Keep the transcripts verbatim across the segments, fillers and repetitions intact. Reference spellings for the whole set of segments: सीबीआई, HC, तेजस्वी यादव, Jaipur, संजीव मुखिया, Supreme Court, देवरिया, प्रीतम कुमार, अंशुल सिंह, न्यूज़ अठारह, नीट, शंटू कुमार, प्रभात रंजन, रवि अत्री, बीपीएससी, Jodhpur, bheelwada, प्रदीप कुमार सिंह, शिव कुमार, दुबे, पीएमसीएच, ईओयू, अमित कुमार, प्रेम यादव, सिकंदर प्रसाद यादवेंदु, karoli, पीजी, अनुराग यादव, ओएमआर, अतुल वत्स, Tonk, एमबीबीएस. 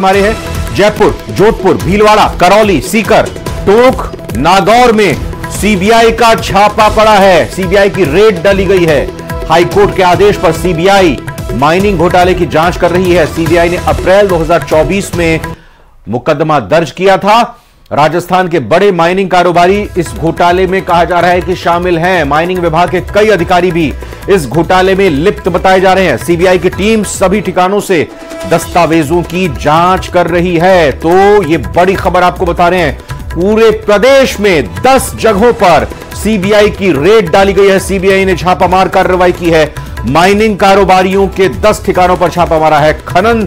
हमारे हैं जयपुर, जोधपुर, भीलवाड़ा, करौली, सीकर, टोंक, नागौर में सीबीआई का छापा पड़ा है। सीबीआई की रेड डाली गई है। हाईकोर्ट के आदेश पर सीबीआई माइनिंग घोटाले की जांच कर रही है। सीबीआई ने अप्रैल दो हज़ार चौबीस में मुकदमा दर्ज किया था। राजस्थान के बड़े माइनिंग कारोबारी इस घोटाले में कहा जा रहा है कि शामिल हैं। माइनिंग विभाग के कई अधिकारी भी इस घोटाले में लिप्त बताए जा रहे हैं। सीबीआई की टीम सभी ठिकानों से दस्तावेजों की जांच कर रही है। तो ये बड़ी खबर आपको बता रहे हैं, पूरे प्रदेश में दस जगहों पर सीबीआई की रेड डाली गई है। सीबीआई ने छापामार कार्रवाई की है। माइनिंग कारोबारियों के दस ठिकानों पर छापा मारा है। खनन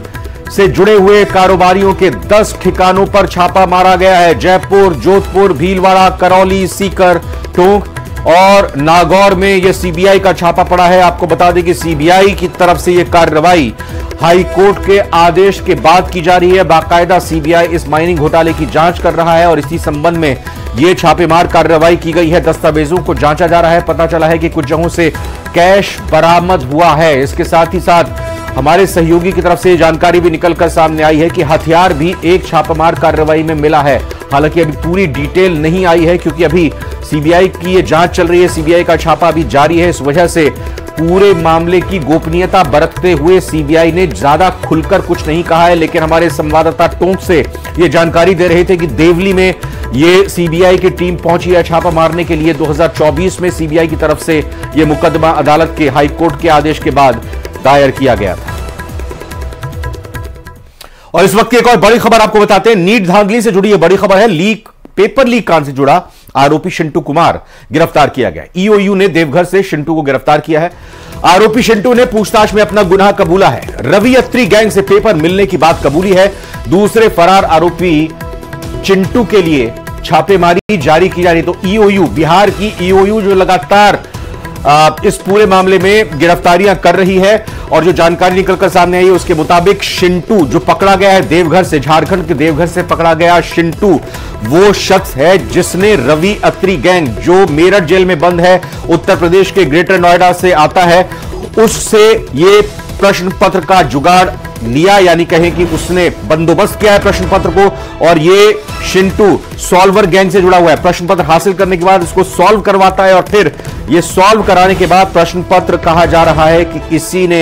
से जुड़े हुए कारोबारियों के दस ठिकानों पर छापा मारा गया है। जयपुर, जोधपुर, भीलवाड़ा, करौली, सीकर, टोंक और नागौर में यह सीबीआई का छापा पड़ा है। आपको बता दें कि सीबीआई की तरफ से यह कार्रवाई हाईकोर्ट के आदेश के बाद की जा रही है। बाकायदा सीबीआई इस माइनिंग घोटाले की जांच कर रहा है और इसी संबंध में यह छापेमार कार्रवाई की गई है। दस्तावेजों को जांचा जा रहा है। पता चला है कि कुछ जगहों से कैश बरामद हुआ है। इसके साथ ही साथ हमारे सहयोगी की तरफ से जानकारी भी निकलकर सामने आई है कि हथियार भी एक छापामार कार्रवाई में मिला है। हालांकि अभी पूरी डिटेल नहीं आई है क्योंकि अभी सीबीआई की ये जांच चल रही है। सीबीआई का छापा अभी जारी है। इस वजह से पूरे मामले की गोपनीयता बरतते हुए सीबीआई ने ज्यादा खुलकर कुछ नहीं कहा है। लेकिन हमारे संवाददाता टोंक से ये जानकारी दे रहे थे कि देवली में ये सीबीआई की टीम पहुंची है छापा मारने के लिए। दो हज़ार चौबीस में सीबीआई की तरफ से ये मुकदमा अदालत के हाईकोर्ट के आदेश के बाद दायर किया गया था। और इस वक्त एक और बड़ी खबर आपको बताते हैं, नीट धांधली से जुड़ी यह बड़ी खबर है। लीक, पेपर लीक कांड से जुड़ा आरोपी शंटू कुमार गिरफ्तार किया गया। ईओयू ने देवघर से शंटू को गिरफ्तार किया है। आरोपी शंटू ने पूछताछ में अपना गुनाह कबूला है। रवि अत्री गैंग से पेपर मिलने की बात कबूली है। दूसरे फरार आरोपी चिंटू के लिए छापेमारी जारी की जा रही। तो ईओयू, बिहार की ईओयू जो लगातार इस पूरे मामले में गिरफ्तारियां कर रही है और जो जानकारी निकलकर सामने आई है उसके मुताबिक शिंटू जो पकड़ा गया है देवघर से, झारखंड के देवघर से पकड़ा गया शिंटू वो शख्स है जिसने रवि अत्री गैंग जो मेरठ जेल में बंद है, उत्तर प्रदेश के ग्रेटर नोएडा से आता है, उससे ये प्रश्न पत्र का जुगाड़ लिया। यानी कहें कि उसने बंदोबस्त किया है प्रश्न पत्र को और ये शिंटू सॉल्वर गैंग से जुड़ा हुआ है। प्रश्न पत्र हासिल करने के बाद उसको सॉल्व करवाता है और फिर ये सॉल्व कराने के बाद प्रश्न पत्र, कहा जा रहा है कि किसी ने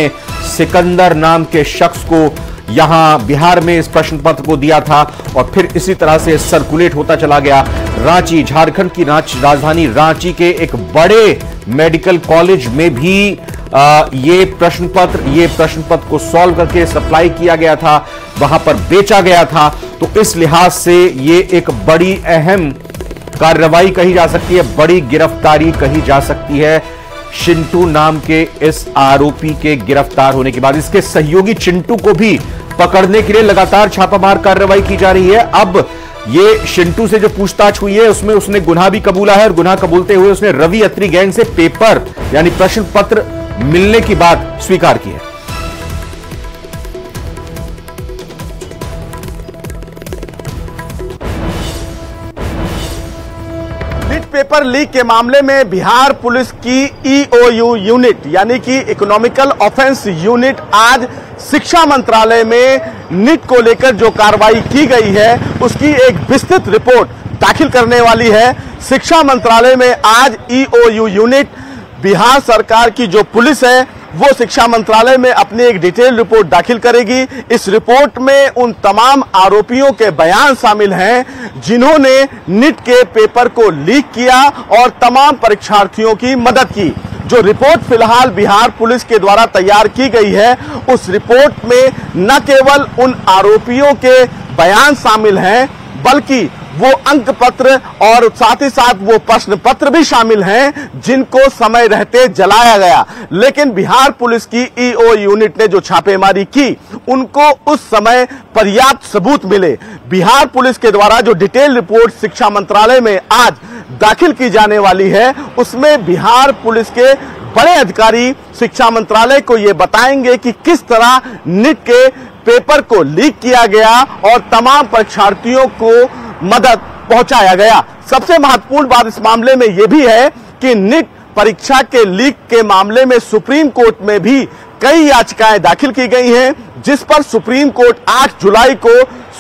सिकंदर नाम के शख्स को यहां बिहार में इस प्रश्न पत्र को दिया था और फिर इसी तरह से सर्कुलेट होता चला गया। रांची, झारखंड की राजधानी रांची के एक बड़े मेडिकल कॉलेज में भी आ, ये प्रश्न पत्र ये प्रश्न पत्र को सॉल्व करके सप्लाई किया गया था, वहां पर बेचा गया था। तो इस लिहाज से ये एक बड़ी अहम कार्रवाई कही जा सकती है, बड़ी गिरफ्तारी कही जा सकती है शिंटू नाम के इस आरोपी के गिरफ्तार होने के बाद। इसके सहयोगी चिंटू को भी पकड़ने के लिए लगातार छापामार कार्रवाई की जा रही है। अब ये शिंटू से जो पूछताछ हुई है उसमें उसने गुनाह भी कबूला है और गुनाह कबूलते हुए उसने रवि अत्री गैंग से पेपर यानी प्रश्न पत्र मिलने की बात स्वीकार की है। नीट पेपर लीक के मामले में बिहार पुलिस की ईओयू यूनिट यानी कि इकोनॉमिकल ऑफेंस यूनिट आज शिक्षा मंत्रालय में नीट को लेकर जो कार्रवाई की गई है उसकी एक विस्तृत रिपोर्ट दाखिल करने वाली है। शिक्षा मंत्रालय में आज ईओयू यूनिट, बिहार सरकार की जो पुलिस है वो शिक्षा मंत्रालय में अपनी एक डिटेल रिपोर्ट दाखिल करेगी। इस रिपोर्ट में उन तमाम आरोपियों के बयान शामिल हैं जिन्होंने नीट के पेपर को लीक किया और तमाम परीक्षार्थियों की मदद की। जो रिपोर्ट फिलहाल बिहार पुलिस के द्वारा तैयार की गई है उस रिपोर्ट में न केवल उन आरोपियों के बयान शामिल हैं बल्कि वो अंक पत्र और साथ ही साथ वो प्रश्न पत्र भी शामिल हैं जिनको समय रहते जलाया गया। लेकिन बिहार पुलिस की ईओ यूनिट ने जो छापेमारी की उनको उस समय पर्याप्त सबूत मिले। बिहार पुलिस के द्वारा जो डिटेल रिपोर्ट शिक्षा मंत्रालय में आज दाखिल की जाने वाली है उसमें बिहार पुलिस के बड़े अधिकारी शिक्षा मंत्रालय को ये बताएंगे कि किस तरह नीट के पेपर को लीक किया गया और तमाम परीक्षार्थियों को मदद पहुंचाया गया। सबसे महत्वपूर्ण बात इस मामले में यह भी है कि नीट परीक्षा के लीक के मामले में सुप्रीम कोर्ट में भी कई याचिकाएं दाखिल की गई हैं जिस पर सुप्रीम कोर्ट आठ जुलाई को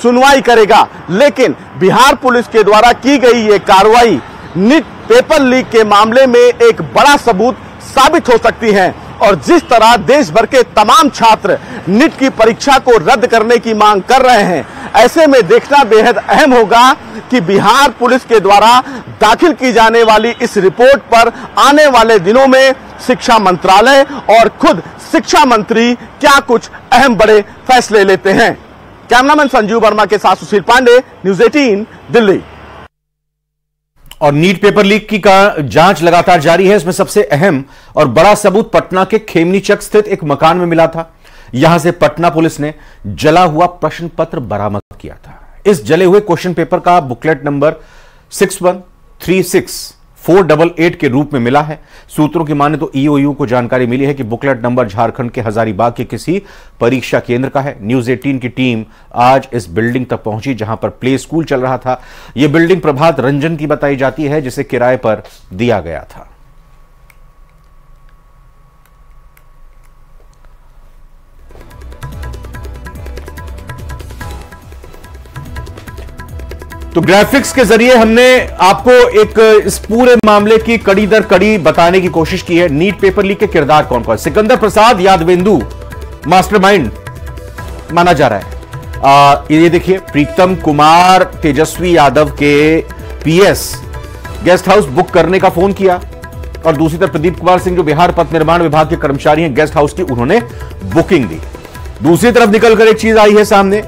सुनवाई करेगा। लेकिन बिहार पुलिस के द्वारा की गई ये कार्रवाई नीट पेपर लीक के मामले में एक बड़ा सबूत साबित हो सकती है। और जिस तरह देश भर के तमाम छात्र नीट की परीक्षा को रद्द करने की मांग कर रहे हैं, ऐसे में देखना बेहद अहम होगा कि बिहार पुलिस के द्वारा दाखिल की जाने वाली इस रिपोर्ट पर आने वाले दिनों में शिक्षा मंत्रालय और खुद शिक्षा मंत्री क्या कुछ अहम बड़े फैसले लेते हैं। कैमरामैन संजीव वर्मा के साथ सुशील पांडे, न्यूज़ अठारह दिल्ली। और नीट पेपर लीक की जांच लगातार जारी है। इसमें सबसे अहम और बड़ा सबूत पटना के खेमनीचक स्थित एक मकान में मिला था। यहां से पटना पुलिस ने जला हुआ प्रश्न पत्र बरामद किया था। इस जले हुए क्वेश्चन पेपर का booklet number six one three six four eight eight के रूप में मिला है। सूत्रों की माने तो ईओयू को जानकारी मिली है कि बुकलेट नंबर झारखंड के हजारीबाग के किसी परीक्षा केंद्र का है। न्यूज़ अठारह की टीम आज इस बिल्डिंग तक पहुंची जहां पर प्ले स्कूल चल रहा था। यह बिल्डिंग प्रभात रंजन की बताई जाती है, जिसे किराए पर दिया गया था। तो ग्राफिक्स के जरिए हमने आपको एक इस पूरे मामले की कड़ी दर कड़ी बताने की कोशिश की है। नीट पेपर लीक के किरदार कौन कौन? सिकंदर प्रसाद यादवेंदु मास्टरमाइंड माना जा रहा है। आ, ये देखिए, प्रीतम कुमार तेजस्वी यादव के पीएस गेस्ट हाउस बुक करने का फोन किया। और दूसरी तरफ प्रदीप कुमार सिंह जो बिहार पथ निर्माण विभाग के कर्मचारी हैं गेस्ट हाउस की, उन्होंने बुकिंग दी। दूसरी तरफ निकलकर एक चीज आई है सामने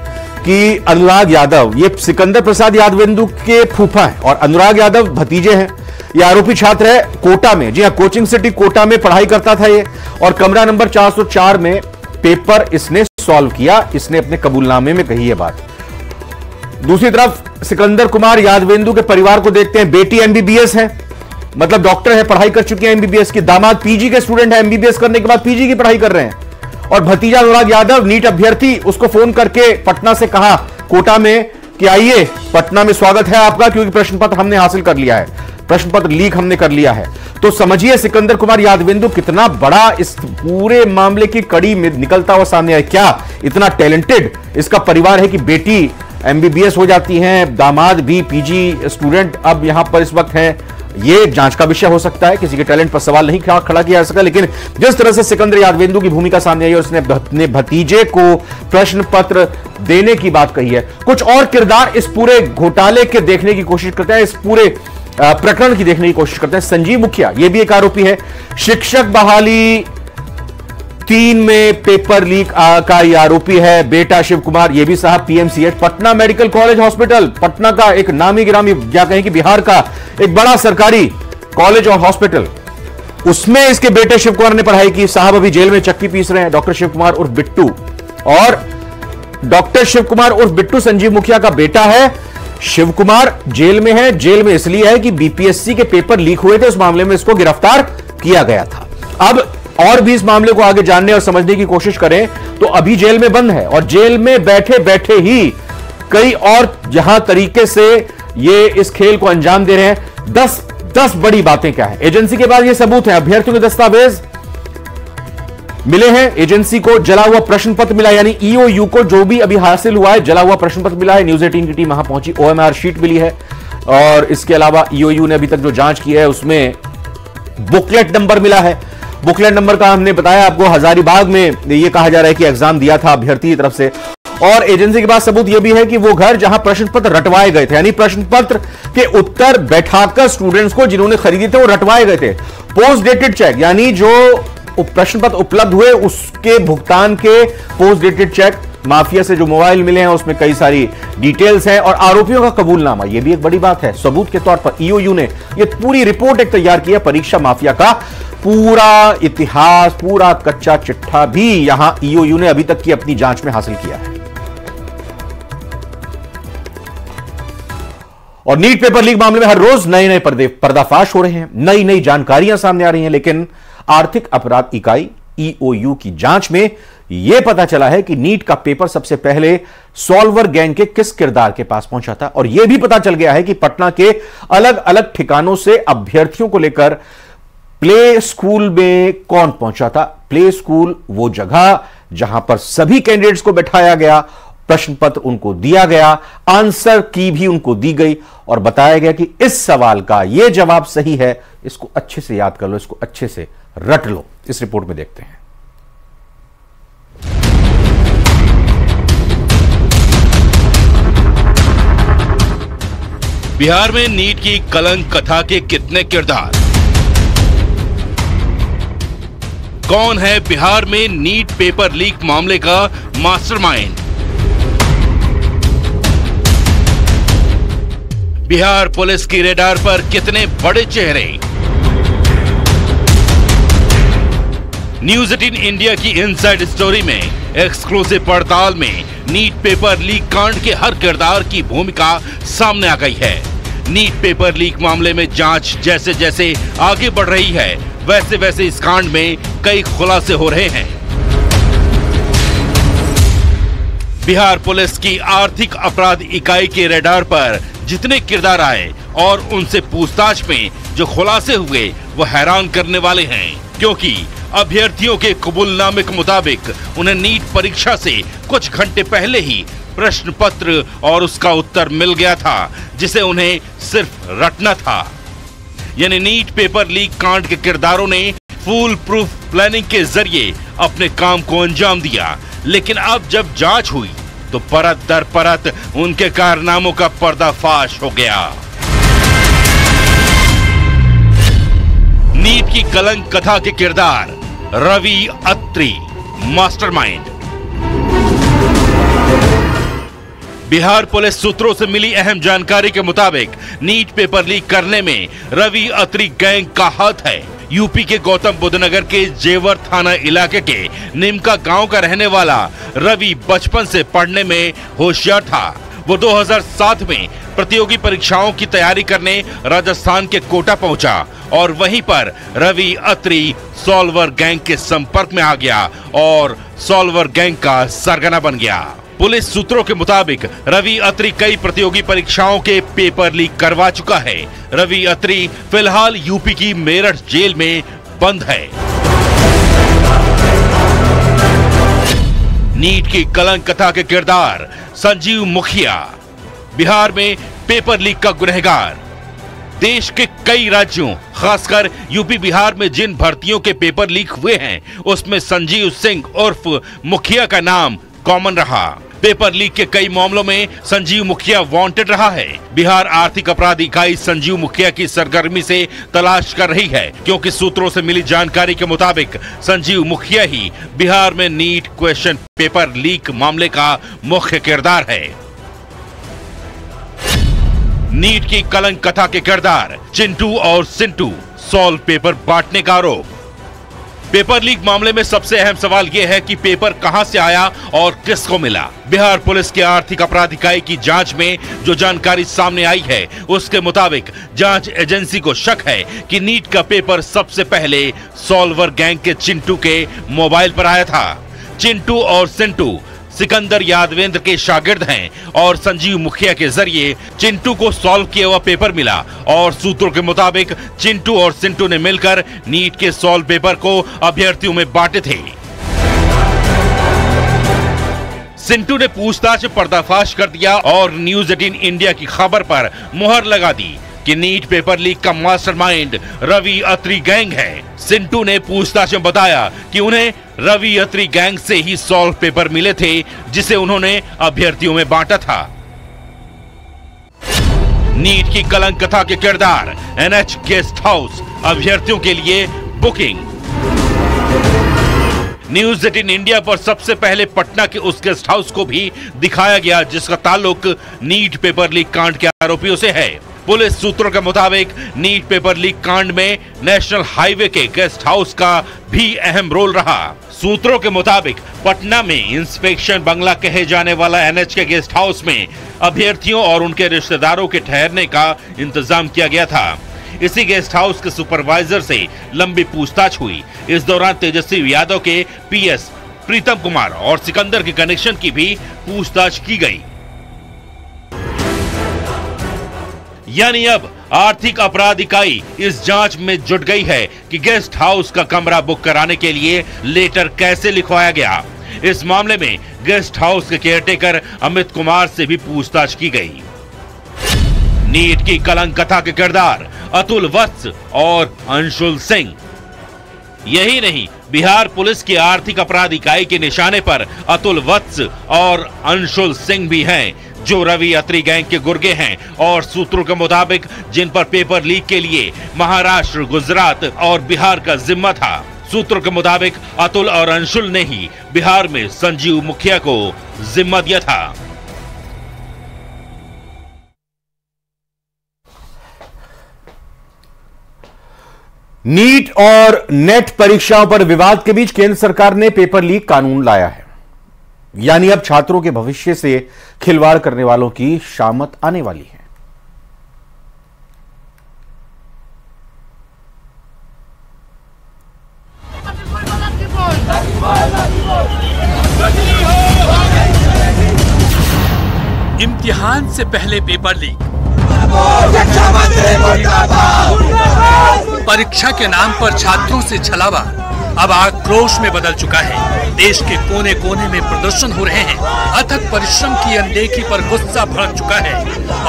कि अनुराग यादव, ये सिकंदर प्रसाद यादवेंदु के फूफा हैं और अनुराग यादव भतीजे हैं। ये आरोपी छात्र है कोटा में, जी हां, कोचिंग सिटी कोटा में पढ़ाई करता था ये। और कमरा नंबर चार सौ चार में पेपर इसने सॉल्व किया। इसने अपने कबूलनामे में कही है बात। दूसरी तरफ सिकंदर कुमार यादवेंदु के परिवार को देखते हैं। बेटी एमबीबीएस है, मतलब डॉक्टर है, पढ़ाई कर चुकी है एमबीबीएस की। दामाद पीजी के स्टूडेंट है, एमबीबीएस करने के बाद पीजी की पढ़ाई कर रहे हैं। और भतीजा अनुराग यादव नीट अभ्यर्थी, उसको फोन करके पटना से कहा कोटा में कि आइए पटना में स्वागत है आपका, क्योंकि प्रश्न पत्र हमने हासिल कर लिया है, प्रश्न पत्र लीक हमने कर लिया है। तो समझिए सिकंदर कुमार यादवेंदु कितना बड़ा इस पूरे मामले की कड़ी में निकलता हुआ सामने आया। क्या इतना टैलेंटेड इसका परिवार है कि बेटी एमबीबीएस हो जाती है, दामाद भी पीजी स्टूडेंट अब यहां पर इस वक्त है। ये जांच का विषय हो सकता है, किसी के टैलेंट पर सवाल नहीं खड़ा किया जा सका। लेकिन जिस तरह से सिकंदर यादवेंदु की भूमिका सामने आई और उसने अपने भतीजे को प्रश्न पत्र देने की बात कही है, कुछ और किरदार इस पूरे घोटाले के देखने की कोशिश करते हैं, इस पूरे प्रकरण की देखने की कोशिश करते हैं। संजीव मुखिया, यह भी एक आरोपी है। शिक्षक बहाली तीन में पेपर लीक का ये आरोपी है। बेटा शिव कुमार, ये भी साहब पीएमसीएच Patna medical college hospital, Patna का एक नामी गिरामी, क्या कहें कि बिहार का एक बड़ा सरकारी कॉलेज और हॉस्पिटल, उसमें इसके बेटे शिव कुमार ने पढ़ाई की। साहब अभी जेल में चक्की पीस रहे हैं। डॉक्टर शिव कुमार उर्फ बिट्टू, और डॉक्टर शिव कुमार उर्फ बिट्टू संजीव मुखिया का बेटा है। शिव कुमार जेल में है, जेल में इसलिए है कि बीपीएससी के पेपर लीक हुए थे, उस मामले में इसको गिरफ्तार किया गया था। अब और भी इस मामले को आगे जानने और समझने की कोशिश करें तो अभी जेल में बंद है और जेल में बैठे बैठे ही कई और जहां तरीके से ये इस खेल को अंजाम दे रहे हैं। दस दस बड़ी बातें क्या है एजेंसी के बाद, ये सबूत है। अभ्यर्थियों के दस्तावेज मिले हैं, एजेंसी को जला हुआ प्रश्न पत्र मिला, यानी ईओयू को जो भी अभी हासिल हुआ है जला हुआ प्रश्न पत्र मिला है। न्यूज़ अठारह की टीम वहां पहुंची, ओएमआर शीट मिली है। और इसके अलावा ईओयू ने अभी तक जो जांच की है उसमें बुकलेट नंबर मिला है। बुकलेट नंबर का हमने बताया आपको, हजारीबाग में यह कहा जा रहा है कि एग्जाम दिया था अभ्यर्थी की तरफ से। और एजेंसी के पास सबूत यह भी है कि वो घर जहां प्रश्न पत्र रटवाए गए थे, यानी प्रश्न पत्र के उत्तर बैठाकर स्टूडेंट्स को जिन्होंने खरीदे थे वो रटवाए गए थे। पोस्ट डेटेड चेक, यानी जो प्रश्न पत्र उपलब्ध हुए उसके भुगतान के पोस्ट डेटेड चेक माफिया से जो मोबाइल मिले हैं उसमें कई सारी डिटेल्स हैं। और आरोपियों का कबूलनामा, यह भी एक बड़ी बात है सबूत के तौर पर। ईओयू ने यह पूरी रिपोर्ट एक तैयार की है, परीक्षा माफिया का पूरा इतिहास, पूरा कच्चा चिट्ठा भी यहां ईओयू ने अभी तक की अपनी जांच में हासिल किया है। और नीट पेपर लीक मामले में हर रोज नए नए पर्दाफाश हो रहे हैं, नई नई जानकारियां सामने आ रही हैं। लेकिन आर्थिक अपराध इकाई ईओयू की जांच में यह पता चला है कि नीट का पेपर सबसे पहले सॉल्वर गैंग के किस किरदार के पास पहुंचा था। और यह भी पता चल गया है कि पटना के अलग अलग ठिकानों से अभ्यर्थियों को लेकर प्ले स्कूल में कौन पहुंचा था। प्ले स्कूल वो जगह जहां पर सभी कैंडिडेट्स को बैठाया गया, प्रश्न पत्र उनको दिया गया, आंसर की भी उनको दी गई और बताया गया कि इस सवाल का यह जवाब सही है, इसको अच्छे से याद कर लो, इसको अच्छे से रट लो। इस रिपोर्ट में देखते हैं। बिहार में नीट की कलंक कथा के कितने किरदार? कौन है बिहार में नीट पेपर लीक मामले का मास्टरमाइंड? बिहार पुलिस की रेडार पर कितने बड़े चेहरे? न्यूज एटीन इंडिया की इनसाइड स्टोरी में एक्सक्लूसिव पड़ताल में नीट पेपर लीक कांड के हर किरदार की भूमिका सामने आ गई है। नीट पेपर लीक मामले में जांच जैसे जैसे आगे बढ़ रही है, वैसे वैसे इस कांड में कई खुलासे हो रहे हैं। बिहार पुलिस की आर्थिक अपराध इकाई के रेडार पर जितने किरदार आए और उनसे पूछताछ में जो खुलासे हुए वो हैरान करने वाले हैं, क्योंकि अभ्यर्थियों के कबूलनामे के मुताबिक उन्हें नीट परीक्षा से कुछ घंटे पहले ही प्रश्न पत्र और उसका उत्तर मिल गया था, जिसे उन्हें सिर्फ रटना था। यानी नीट पेपर लीक कांड के किरदारों ने फूल प्रूफ प्लानिंग के जरिए अपने काम को अंजाम दिया, लेकिन अब जब जांच हुई तो परत दर परत उनके कारनामों का पर्दाफाश हो गया। नीट की कलंक कथा के किरदार रवि अत्री मास्टरमाइंड। बिहार पुलिस सूत्रों से मिली अहम जानकारी के मुताबिक नीट पेपर लीक करने में रवि अत्री गैंग का हाथ है। यूपी के गौतम बुद्ध नगर के जेवर थाना इलाके के निमका गांव का रहने वाला रवि बचपन से पढ़ने में होशियार था। वो दो हज़ार सात में प्रतियोगी परीक्षाओं की तैयारी करने राजस्थान के कोटा पहुंचा और वहीं पर रवि अत्री सॉल्वर गैंग के संपर्क में आ गया और सॉल्वर गैंग का सरगना बन गया। पुलिस सूत्रों के मुताबिक रवि अत्री कई प्रतियोगी परीक्षाओं के पेपर लीक करवा चुका है। रवि अत्री फिलहाल यूपी की मेरठ जेल में बंद है। नीट की कलंक कथा के किरदार संजीव मुखिया, बिहार में पेपर लीक का गुनहगार। देश के कई राज्यों खासकर यूपी बिहार में जिन भर्तियों के पेपर लीक हुए हैं उसमें संजीव सिंह उर्फ मुखिया का नाम कॉमन रहा। पेपर लीक के कई मामलों में संजीव मुखिया वांटेड रहा है। बिहार आर्थिक अपराध इकाई संजीव मुखिया की सरगर्मी से तलाश कर रही है, क्योंकि सूत्रों से मिली जानकारी के मुताबिक संजीव मुखिया ही बिहार में नीट क्वेश्चन पेपर लीक मामले का मुख्य किरदार है। नीट की कलंक कथा के किरदार चिंटू और सिंटू, सॉल्व पेपर बांटने का आरोप। पेपर लीक मामले में सबसे अहम सवाल यह है कि पेपर कहां से आया और किसको मिला। बिहार पुलिस के आर्थिक अपराध इकाई की जांच में जो जानकारी सामने आई है उसके मुताबिक जांच एजेंसी को शक है कि नीट का पेपर सबसे पहले सॉल्वर गैंग के चिंटू के मोबाइल पर आया था। चिंटू और सिंटू सिकंदर यादवेंद्र के शागिर्द हैं और संजीव मुखिया के जरिए चिंटू को सॉल्व किया हुआ पेपर मिला और सूत्रों के मुताबिक चिंटू और सिंटू ने मिलकर नीट के सॉल्व पेपर को अभ्यर्थियों में बांटे थे। सिंटू ने पूछताछ पर्दाफाश कर दिया और न्यूज एटीन इंडिया की खबर पर मुहर लगा दी कि नीट पेपर लीक का मास्टरमाइंड रवि अत्री गैंग है। सिंटू ने पूछताछ में बताया कि उन्हें रवि अत्री गैंग से ही सॉल्व पेपर मिले थे, जिसे उन्होंने अभ्यर्थियों में बांटा था। नीट की कलंक कथा के किरदार एनएच गेस्ट हाउस, अभ्यर्थियों के लिए बुकिंग। न्यूज एटीन इंडिया पर सबसे पहले पटना के उस गेस्ट हाउस को भी दिखाया गया जिसका ताल्लुक नीट पेपर लीक कांड के आरोपियों से है। पुलिस सूत्रों के मुताबिक नीट पेपर लीक कांड में नेशनल हाईवे के गेस्ट हाउस का भी अहम रोल रहा। सूत्रों के मुताबिक पटना में इंस्पेक्शन बंगला कहे जाने वाला एनएच के गेस्ट हाउस में अभ्यर्थियों और उनके रिश्तेदारों के ठहरने का इंतजाम किया गया था। इसी गेस्ट हाउस के सुपरवाइजर से लंबी पूछताछ हुई। इस दौरान तेजस्वी यादव के पीएस प्रीतम कुमार और सिकंदर के कनेक्शन की भी पूछताछ की गई। यानी अब आर्थिक अपराध इकाई इस जांच में जुट गई है कि गेस्ट हाउस का कमरा बुक कराने के लिए लेटर कैसे लिखवाया गया। इस मामले में गेस्ट हाउस के केयरटेकर अमित कुमार से भी पूछताछ की गई। नीट की कलंक कथा के किरदार अतुल वत्स और अंशुल सिंह। यही नहीं, बिहार पुलिस की आर्थिक अपराध इकाई के निशाने पर अतुल वत्स और अंशुल सिंह भी हैं, जो रवि अत्री गैंग के गुर्गे हैं और सूत्रों के मुताबिक जिन पर पेपर लीक के लिए महाराष्ट्र, गुजरात और बिहार का जिम्मा था। सूत्रों के मुताबिक अतुल और अंशुल ने ही बिहार में संजीव मुखिया को जिम्मा दिया था। नीट और नेट परीक्षाओं पर विवाद के बीच केंद्र सरकार ने पेपर लीक कानून लाया है, यानी अब छात्रों के भविष्य से खिलवाड़ करने वालों की शामत आने वाली है। इम्तिहान से पहले पेपर लीक, परीक्षा के नाम पर छात्रों से छलावा अब आक्रोश में बदल चुका है। देश के कोने कोने में प्रदर्शन हो रहे हैं। अथक परिश्रम की अनदेखी पर गुस्सा भड़क चुका है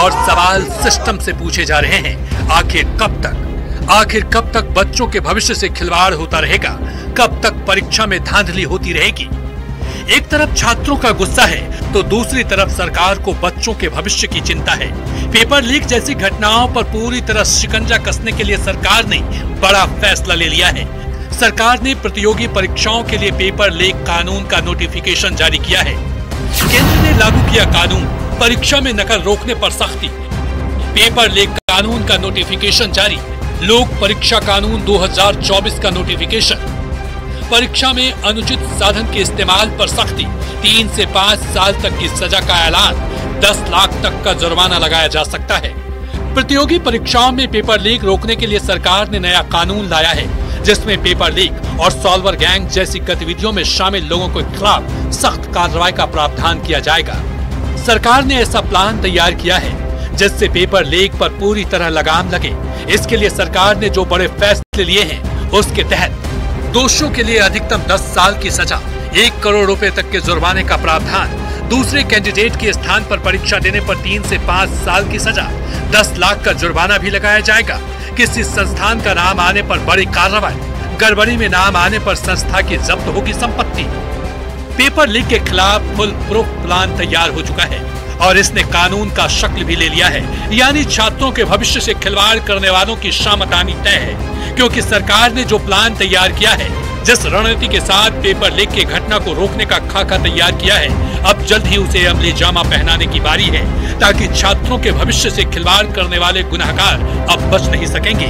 और सवाल सिस्टम से पूछे जा रहे हैं। आखिर कब तक आखिर कब तक बच्चों के भविष्य से खिलवाड़ होता रहेगा? कब तक परीक्षा में धांधली होती रहेगी? एक तरफ छात्रों का गुस्सा है तो दूसरी तरफ सरकार को बच्चों के भविष्य की चिंता है। पेपर लीक जैसी घटनाओं पर पूरी तरह शिकंजा कसने के लिए सरकार ने बड़ा फैसला ले लिया है। सरकार ने प्रतियोगी परीक्षाओं के लिए पेपर लीक कानून का नोटिफिकेशन जारी किया है। केंद्र ने लागू किया कानून, परीक्षा में नकल रोकने पर सख्ती। पेपर लीक कानून का नोटिफिकेशन जारी, लोक परीक्षा कानून दो हजार चौबीस का नोटिफिकेशन। परीक्षा में अनुचित साधन के इस्तेमाल पर सख्ती, तीन से पाँच साल तक की सजा का ऐलान, दस लाख तक का जुर्माना लगाया जा सकता है। प्रतियोगी परीक्षाओं में पेपर लीक रोकने के लिए सरकार ने नया कानून लाया है, जिसमें पेपर लीक और सॉल्वर गैंग जैसी गतिविधियों में शामिल लोगों के खिलाफ सख्त कार्रवाई का प्रावधान किया जाएगा। सरकार ने ऐसा प्लान तैयार किया है जिससे पेपर लीक पर पूरी तरह लगाम लगे। इसके लिए सरकार ने जो बड़े फैसले लिए हैं, उसके तहत दोषियों के लिए अधिकतम दस साल की सजा, एक करोड़ रुपए तक के जुर्माने का प्रावधान, दूसरे कैंडिडेट के स्थान पर परीक्षा देने पर तीन से पाँच साल की सजा, दस लाख का जुर्माना भी लगाया जाएगा। किसी संस्थान का नाम आने पर बड़ी कार्रवाई, गड़बड़ी में नाम आने पर संस्था की जब्त होगी संपत्ति। पेपर लीक के खिलाफ फुल प्रूफ प्लान तैयार हो चुका है और इसने कानून का शक्ल भी ले लिया है, यानी छात्रों के भविष्य से खिलवाड़ करने वालों की शामत आनी तय है। क्योंकि सरकार ने जो प्लान तैयार किया है, जिस रणनीति के साथ पेपर लीक की घटना को रोकने का खाका तैयार किया है, अब जल्द ही उसे अमली जामा पहनाने की बारी है, ताकि छात्रों के भविष्य से खिलवाड़ करने वाले गुनाहगार अब बच नहीं सकेंगे।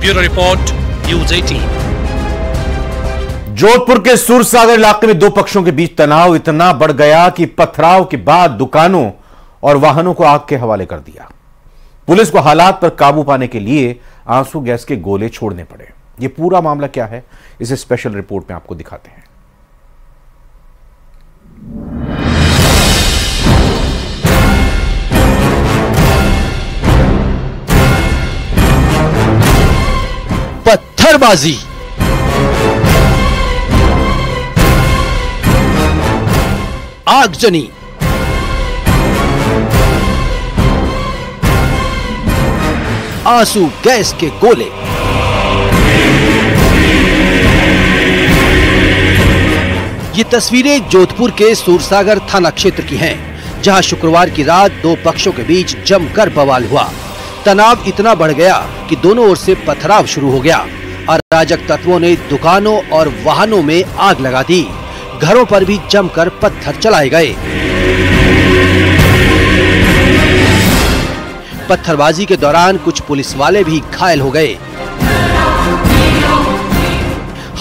ब्यूरो रिपोर्ट, न्यूज़ अठारह। जोधपुर के सूरसागर इलाके में दो पक्षों के बीच तनाव इतना बढ़ गया कि पथराव के बाद दुकानों और वाहनों को आग के हवाले कर दिया। पुलिस को हालात पर काबू पाने के लिए आंसू गैस के गोले छोड़ने पड़े। ये पूरा मामला क्या है, इसे स्पेशल रिपोर्ट में आपको दिखाते हैं। पत्थरबाजी, आगजनी, आंसू गैस के गोले, ये तस्वीरें जोधपुर के सूरसागर थाना क्षेत्र की हैं, जहां शुक्रवार की रात दो पक्षों के बीच जमकर बवाल हुआ। तनाव इतना बढ़ गया कि दोनों ओर से पथराव शुरू हो गया। अराजक तत्वों ने दुकानों और वाहनों में आग लगा दी। घरों पर भी जमकर पत्थर चलाए गए। पत्थरबाजी के दौरान कुछ पुलिस वाले भी घायल हो गए।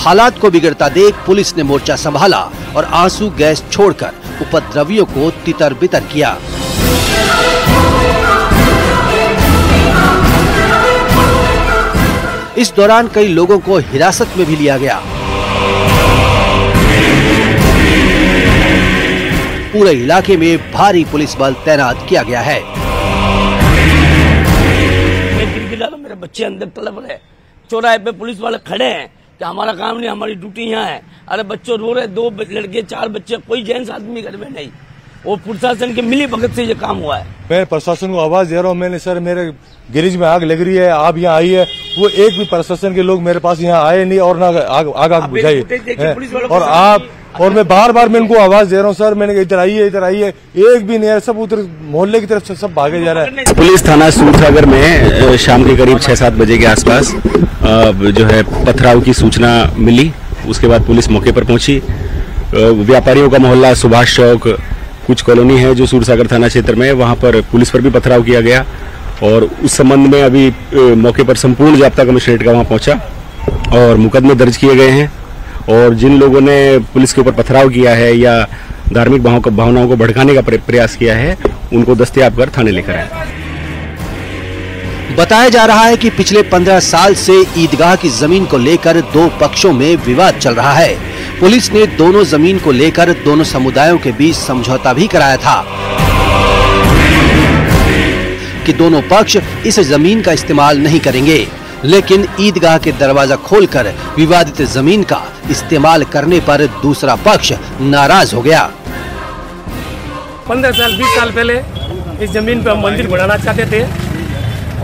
हालात को बिगड़ता देख पुलिस ने मोर्चा संभाला और आंसू गैस छोड़कर उपद्रवियों को तितर बितर किया। इस दौरान कई लोगों को हिरासत में भी लिया गया। पूरे इलाके में भारी पुलिस बल तैनात किया गया है। मेरे बच्चे अंदर तलब रहे, चौराहे पे पुलिस वाले खड़े हैं, कि हमारा काम नहीं, हमारी ड्यूटी यहाँ है। अरे बच्चों रो रहे, दो लड़के चार बच्चे, कोई जेंट्स आदमी घर में नहीं। वो प्रशासन के मिली भगत से ये काम हुआ है। मैं प्रशासन को आवाज दे रहा हूँ, मैंने सर मेरे गैरेज में आग लग रही है, आप यहाँ आइए। वो एक भी प्रशासन के लोग मेरे पास यहाँ आए नहीं और ना आग आग, आग बुझाई। और आप और मैं बार बार मैं उनको आवाज दे रहा हूँ, सर मैंने इधर आइए इधर आइए, एक भी नहीं। सब उधर मोहल्ले की तरफ सब भागे जा रहा है। पुलिस थाना सूरसागर में शाम के करीब छह सात बजे के आसपास जो है पथराव की सूचना मिली। उसके बाद पुलिस मौके पर पहुंची। व्यापारियों का मोहल्ला, सुभाष चौक, कुछ कॉलोनी है जो सूरसागर थाना क्षेत्र में, वहां पर पुलिस पर भी पथराव किया गया। और उस संबंध में अभी मौके पर संपूर्ण जाब्ता कमिश्नरेट का वहां पहुंचा और मुकदमे दर्ज किए गए हैं। और जिन लोगों ने पुलिस के ऊपर पथराव किया है या धार्मिक भावनाओं को भड़काने का प्रयास किया है, उनको दस्तयाब कर थाने लेकर आए। बताया जा रहा है कि पिछले पंद्रह साल से ईदगाह की जमीन को लेकर दो पक्षों में विवाद चल रहा है। पुलिस ने दोनों जमीन को लेकर दोनों समुदायों के बीच समझौता भी कराया था कि दोनों पक्ष इस जमीन का इस्तेमाल नहीं करेंगे, लेकिन ईदगाह के दरवाजा खोलकर विवादित जमीन का इस्तेमाल करने पर दूसरा पक्ष नाराज हो गया। पंद्रह साल बीस साल पहले इस जमीन पर हम मंदिर बनाना चाहते थे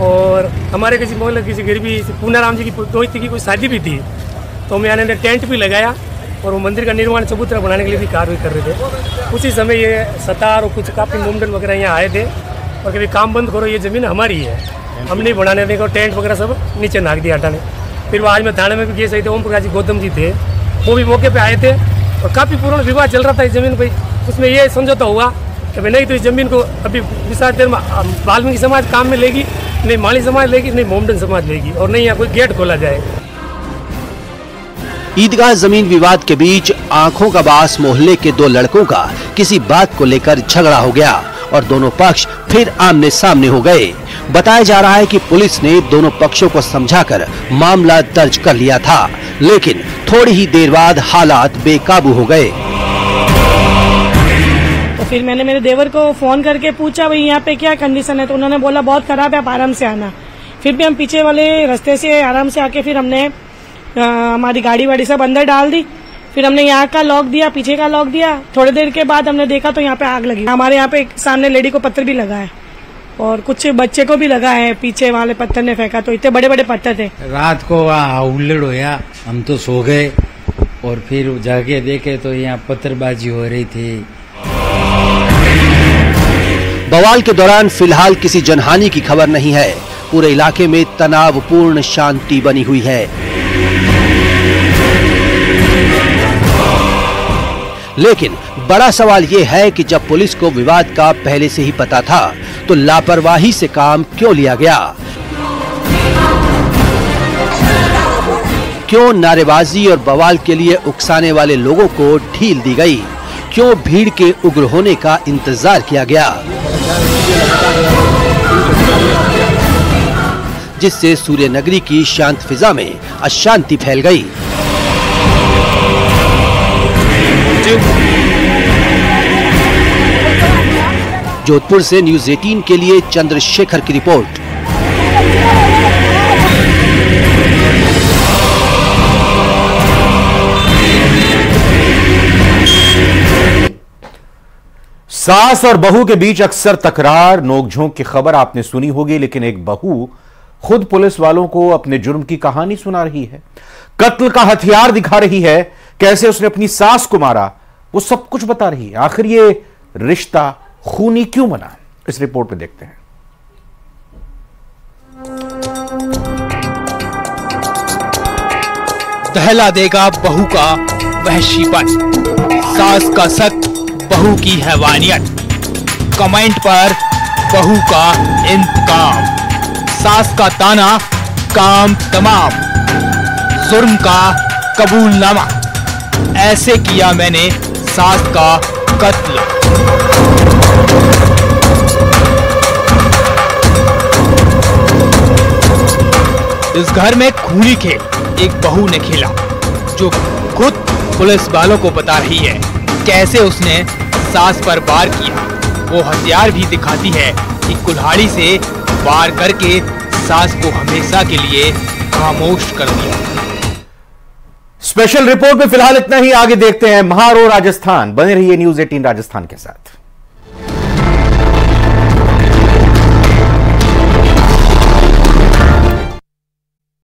और हमारे किसी मोहल्ले किसी गरीबी पूनाराम जी की दोस्ती की कोई शादी भी थी, तो हम यहाँ टेंट भी लगाया और वो मंदिर का निर्माण चबूतरा बनाने के लिए भी कार्रवाई कर रहे थे। उसी समय ये सतार और कुछ काफ़ी मोमडन वगैरह यहाँ आए थे और कभी काम बंद करो, ये ज़मीन हमारी है, हम नहीं बनाने देंगे। और टेंट वगैरह सब नीचे नाक दिया हटाने। फिर वो आज मैं थाने में भी गए, सही थे ओम प्रकाश जी गौतम जी थे, वो भी मौके पर आए थे। और काफ़ी पुराना विवाद चल रहा था इस जमीन पर, उसमें ये समझौता हुआ कि भाई नहीं तो इस जमीन को अभी विशाल देर में वाल्मीकि समाज काम में लेगी, नहीं माली समाज लेगी, नहीं मोमडन समाज लेगी, और नहीं यहाँ कोई गेट खोला जाएगा। ईदगाह जमीन विवाद के बीच आंखों का बास मोहल्ले के दो लड़कों का किसी बात को लेकर झगड़ा हो गया और दोनों पक्ष फिर आमने सामने हो गए। बताया जा रहा है कि पुलिस ने दोनों पक्षों को समझाकर मामला दर्ज कर लिया था, लेकिन थोड़ी ही देर बाद हालात बेकाबू हो गए। तो फिर मैंने मेरे देवर को फोन करके पूछा भाई यहाँ पे क्या कंडीशन है, तो उन्होंने बोला बहुत खराब है, आप आराम से आना। फिर भी हम पीछे वाले रास्ते से आराम से आके फिर हमने हमारी गाड़ी वाड़ी सब अंदर डाल दी। फिर हमने यहाँ का लॉक दिया, पीछे का लॉक दिया। थोड़ी देर के बाद हमने देखा तो यहाँ पे आग लगी। हमारे यहाँ पे सामने लेडी को पत्थर भी लगा है और कुछ बच्चे को भी लगा है, पीछे वाले पत्थर ने फेंका, तो इतने बड़े बड़े पत्थर थे। रात को हुल्लड़ होया, हम तो सो गए और फिर जाके देखे तो यहाँ पत्थरबाजी हो रही थी। बवाल के दौरान फिलहाल किसी जनहानि की खबर नहीं है। पूरे इलाके में तनावपूर्ण शांति बनी हुई है, लेकिन बड़ा सवाल ये है कि जब पुलिस को विवाद का पहले से ही पता था तो लापरवाही से काम क्यों लिया गया? क्यों नारेबाजी और बवाल के लिए उकसाने वाले लोगों को ढील दी गई? क्यों भीड़ के उग्र होने का इंतजार किया गया, जिससे सूर्य नगरी की शांत फिजा में अशांति फैल गई? जोधपुर से न्यूज अठारह के लिए चंद्रशेखर की रिपोर्ट। सास और बहू के बीच अक्सर तकरार नोकझोंक की खबर आपने सुनी होगी, लेकिन एक बहू खुद पुलिस वालों को अपने जुर्म की कहानी सुना रही है, कत्ल का हथियार दिखा रही है, कैसे उसने अपनी सास को मारा वो सब कुछ बता रही है। आखिर ये रिश्ता खूनी क्यों बना, इस रिपोर्ट में देखते हैं। दहला देगा बहू का वहशीपन, सास का सख्त, बहू की हैवानियत। कमेंट पर बहू का इंतकाम, सास का ताना काम तमाम, जुर्म का कबूलनामा, ऐसे किया मैंने सास का कत्ल। इस घर में खूनी खेल एक बहू ने खेला जो खुद पुलिस वालों को बता रही है कैसे उसने सास पर वार किया। वो हथियार भी दिखाती है कि कुल्हाड़ी से वार करके सास को हमेशा के लिए खामोश कर दिया। स्पेशल रिपोर्ट में फिलहाल इतना ही, आगे देखते हैं महारो राजस्थान। बने रहिए न्यूज एटीन राजस्थान के साथ।